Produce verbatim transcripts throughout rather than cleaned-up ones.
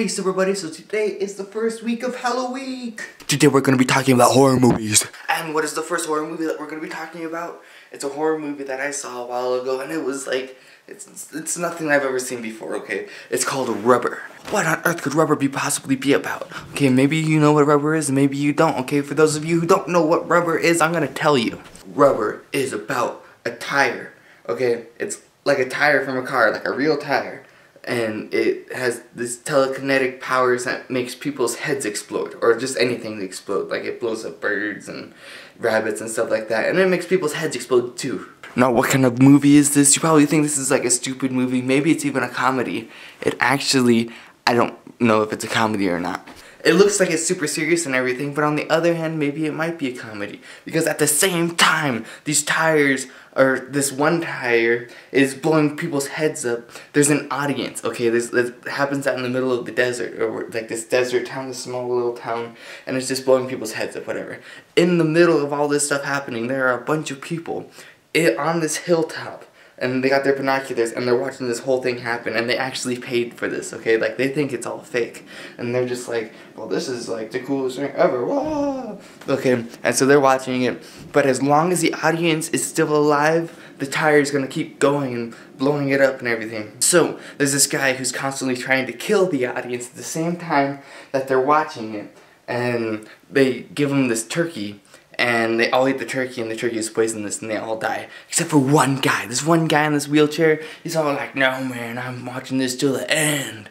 Hey everybody, so today is the first week of Halloween. Today we're going to be talking about horror movies. And what is the first horror movie that we're going to be talking about? It's a horror movie that I saw a while ago and it was like, it's, it's nothing I've ever seen before, okay? It's called Rubber. What on earth could Rubber be possibly be about? Okay, maybe you know what Rubber is and maybe you don't, okay? For those of you who don't know what Rubber is, I'm going to tell you. Rubber is about a tire, okay? It's like a tire from a car, like a real tire. And it has this telekinetic powers that makes people's heads explode, or just anything explode. Like it blows up birds and rabbits and stuff like that, and it makes people's heads explode too. Now what kind of movie is this? You probably think this is like a stupid movie, maybe it's even a comedy. It actually, I don't know if it's a comedy or not. It looks like it's super serious and everything, but on the other hand, maybe it might be a comedy. Because at the same time, these tires, or this one tire, is blowing people's heads up. There's an audience, okay? This, this happens out in the middle of the desert, or like this desert town, this small little town, and it's just blowing people's heads up, whatever. In the middle of all this stuff happening, there are a bunch of people it, on this hilltop. And they got their binoculars and they're watching this whole thing happen, and they actually paid for this, okay? Like, they think it's all fake. And they're just like, well, this is like the coolest thing ever, whoa! Okay, and so they're watching it. But as long as the audience is still alive, the tire's gonna keep going and blowing it up and everything. So, there's this guy who's constantly trying to kill the audience at the same time that they're watching it. And they give him this turkey. And they all eat the turkey, and the turkey is poisonous, and they all die. Except for one guy. This one guy in this wheelchair, he's all like, no man, I'm watching this till the end.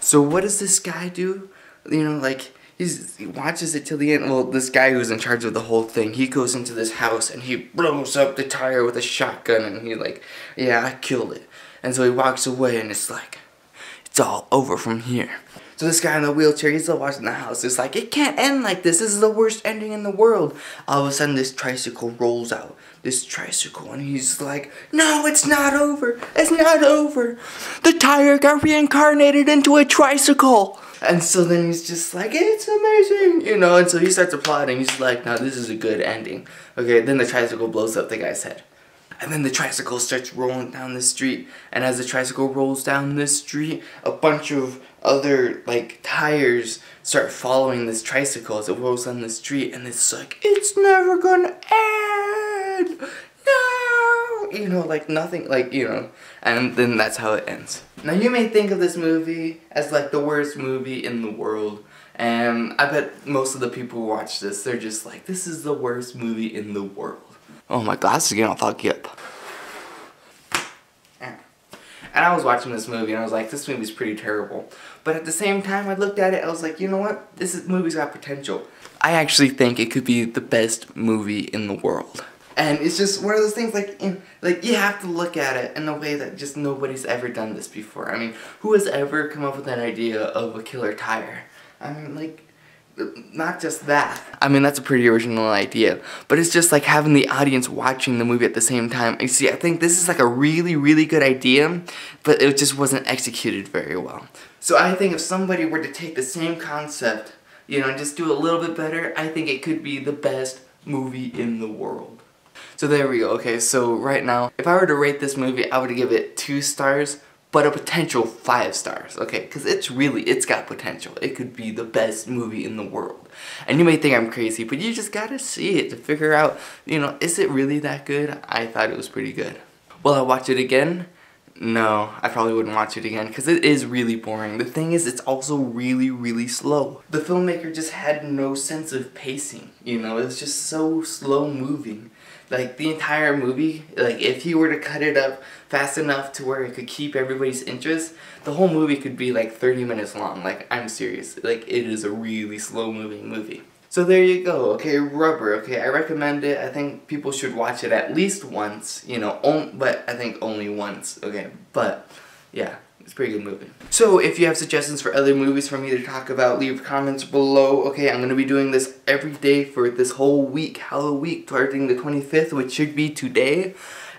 So what does this guy do? You know, like, he's, he watches it till the end. Well, this guy who's in charge of the whole thing, he goes into this house, and he blows up the tire with a shotgun, and he like, yeah, I killed it. And so he walks away, and it's like, it's all over from here. So this guy in the wheelchair, he's still watching the house. It's like, it can't end like this. This is the worst ending in the world. All of a sudden, this tricycle rolls out. This tricycle, and he's like, no, it's not over. It's not over. The tire got reincarnated into a tricycle. And so then he's just like, it's amazing, you know. And so he starts applauding. He's like, no, this is a good ending. Okay, then the tricycle blows up the guy's head. And then the tricycle starts rolling down the street. And as the tricycle rolls down this street, a bunch of other, like, tires start following this tricycle as it rolls down the street. And it's like, it's never gonna end! No! You know, like, nothing, like, you know. And then that's how it ends. Now, you may think of this movie as, like, the worst movie in the world. And I bet most of the people who watch this, they're just like, this is the worst movie in the world. Oh my God, this is gonna fuck you up. And I was watching this movie and I was like, this movie's pretty terrible. But at the same time, I looked at it, I was like, you know what? This movie's got potential. I actually think it could be the best movie in the world. And it's just one of those things, like, in, like you have to look at it in a way that just nobody's ever done this before. I mean, who has ever come up with an idea of a killer tire? I mean, like, not just that. I mean, that's a pretty original idea, but it's just like having the audience watching the movie at the same time. You see, I think this is like a really, really good idea, but it just wasn't executed very well. So I think if somebody were to take the same concept, you know, and just do a little bit better, I think it could be the best movie in the world. So there we go. Okay, so right now, if I were to rate this movie, I would give it two stars. But a potential five stars, okay? Because it's really, it's got potential. It could be the best movie in the world. And you may think I'm crazy, but you just gotta see it to figure out, you know, is it really that good? I thought it was pretty good. Will I watch it again? No, I probably wouldn't watch it again because it is really boring. The thing is, it's also really, really slow. The filmmaker just had no sense of pacing, you know? It was just so slow moving. Like, the entire movie, like, if he were to cut it up fast enough to where it could keep everybody's interest, the whole movie could be, like, thirty minutes long. Like, I'm serious. Like, it is a really slow-moving movie. So there you go. Okay, Rubber. Okay, I recommend it. I think people should watch it at least once. You know, on but I think only once. Okay, but, yeah. It's a pretty good movie. So if you have suggestions for other movies for me to talk about, leave comments below. Okay, I'm going to be doing this every day for this whole week, Halloween, starting the twenty-fifth, which should be today,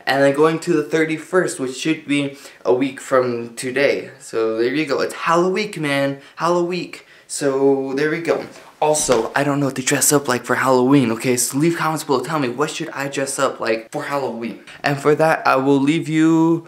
and then going to the thirty-first, which should be a week from today. So there you go. It's Halloween, man. Halloween. So there we go. Also, I don't know what to dress up like for Halloween, okay? So leave comments below. Tell me, what should I dress up like for Halloween? And for that, I will leave you